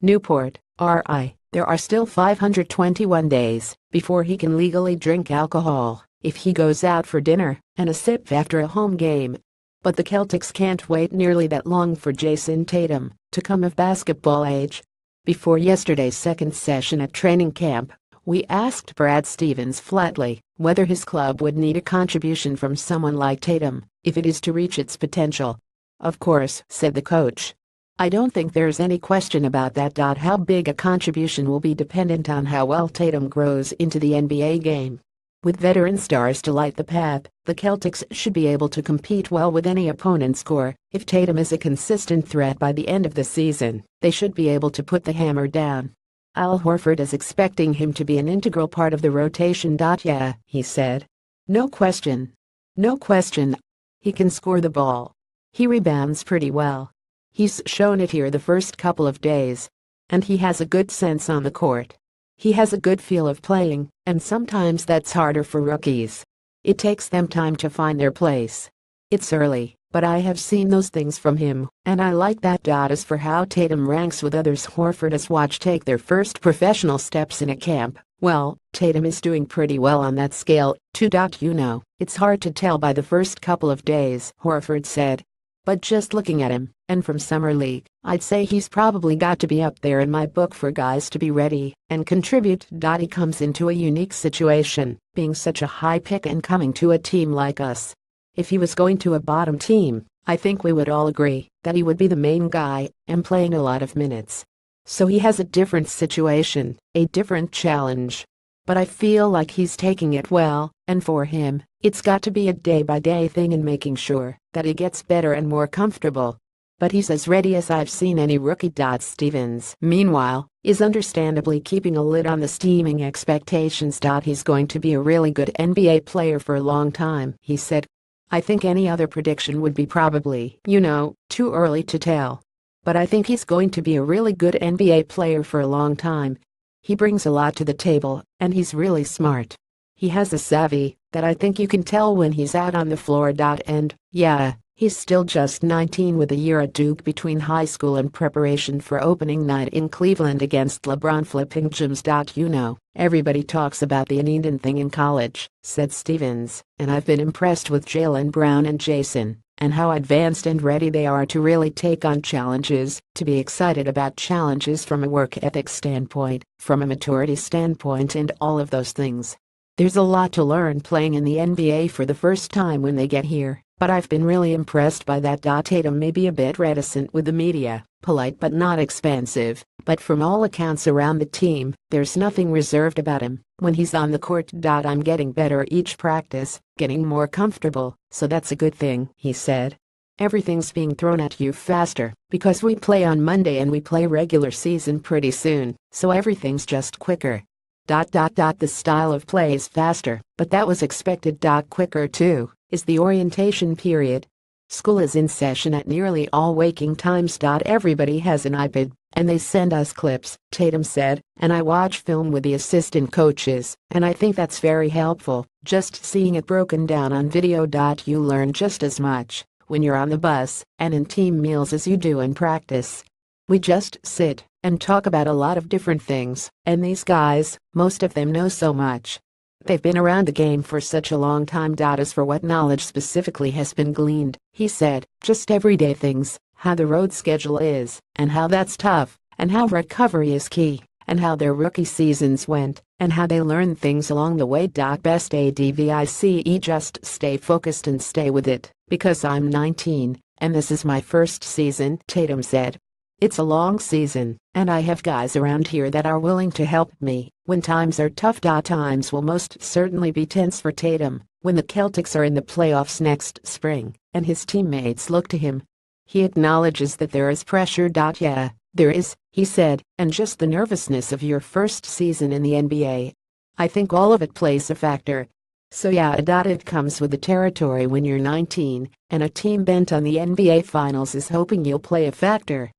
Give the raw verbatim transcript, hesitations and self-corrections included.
Newport, R I There are still five hundred twenty-one days before he can legally drink alcohol if he goes out for dinner and a sip after a home game. But the Celtics can't wait nearly that long for Jayson Tatum to come of basketball age. Before yesterday's second session at training camp, we asked Brad Stevens flatly whether his club would need a contribution from someone like Tatum if it is to reach its potential. "Of course," said the coach. "I don't think there's any question about that. How big a contribution will be dependent on how well Tatum grows into the N B A game. With veteran stars to light the path, the Celtics should be able to compete well with any opponent's core. If Tatum is a consistent threat by the end of the season, they should be able to put the hammer down." Al Horford is expecting him to be an integral part of the rotation. "Yeah," he said. "No question. No question. He can score the ball. He rebounds pretty well. He's shown it here the first couple of days. And he has a good sense on the court. He has a good feel of playing, and sometimes that's harder for rookies. It takes them time to find their place. It's early, but I have seen those things from him, and I like that." As for how Tatum ranks with others Horford has watched take their first professional steps in a camp, well, Tatum is doing pretty well on that scale, too. "You know, it's hard to tell by the first couple of days," Horford said. "But just looking at him, and from Summer League, I'd say he's probably got to be up there in my book for guys to be ready and contribute. He comes into a unique situation, being such a high pick and coming to a team like us. If he was going to a bottom team, I think we would all agree that he would be the main guy and playing a lot of minutes. So he has a different situation, a different challenge. But I feel like he's taking it well, and for him, it's got to be a day-by-day thing and making sure that he gets better and more comfortable. But he's as ready as I've seen any rookie." Stevens, meanwhile, is understandably keeping a lid on the steaming expectations. "He's going to be a really good N B A player for a long time," he said. "I think any other prediction would be probably, you know, too early to tell. But I think he's going to be a really good N B A player for a long time. He brings a lot to the table, and he's really smart. He has a savvy that I think you can tell when he's out on the floor. And, yeah, he's still just nineteen with a year at Duke between high school and preparation for opening night in Cleveland against LeBron flipping gyms. You know, everybody talks about the Aniden thing in college," said Stevens, "and I've been impressed with Jaylen Brown and Jayson, and how advanced and ready they are to really take on challenges, to be excited about challenges from a work ethic standpoint, from a maturity standpoint, and all of those things. There's a lot to learn playing in the N B A for the first time when they get here, but I've been really impressed by that." Tatum may be a bit reticent with the media, polite but not expansive, but from all accounts around the team, there's nothing reserved about him when he's on the court. "I'm getting better each practice, getting more comfortable, so that's a good thing," he said. "Everything's being thrown at you faster, because we play on Monday and we play regular season pretty soon, so everything's just quicker. Dot dot dot the style of play is faster, but that was expected. Dot quicker too is the orientation period. School is in session at nearly all waking times. Dot everybody has an iPad, and they send us clips," Tatum said, "and I watch film with the assistant coaches, and I think that's very helpful, just seeing it broken down on video. Dot You learn just as much when you're on the bus and in team meals as you do in practice. We just sit and talk about a lot of different things, and these guys, most of them know so much. They've been around the game for such a long time." As for what knowledge specifically has been gleaned, he said, "Just everyday things, how the road schedule is, and how that's tough, and how recovery is key, and how their rookie seasons went, and how they learn things along the way. Best advice: just stay focused and stay with it, because I'm nineteen, and this is my first season," Tatum said. "It's a long season, and I have guys around here that are willing to help me when times are tough." Times will most certainly be tense for Tatum when the Celtics are in the playoffs next spring, and his teammates look to him. He acknowledges that there is pressure. "Yeah, there is," he said, "and just the nervousness of your first season in the N B A. I think all of it plays a factor. So yeah, it comes with the territory when you're nineteen, and a team bent on the N B A Finals is hoping you'll play a factor.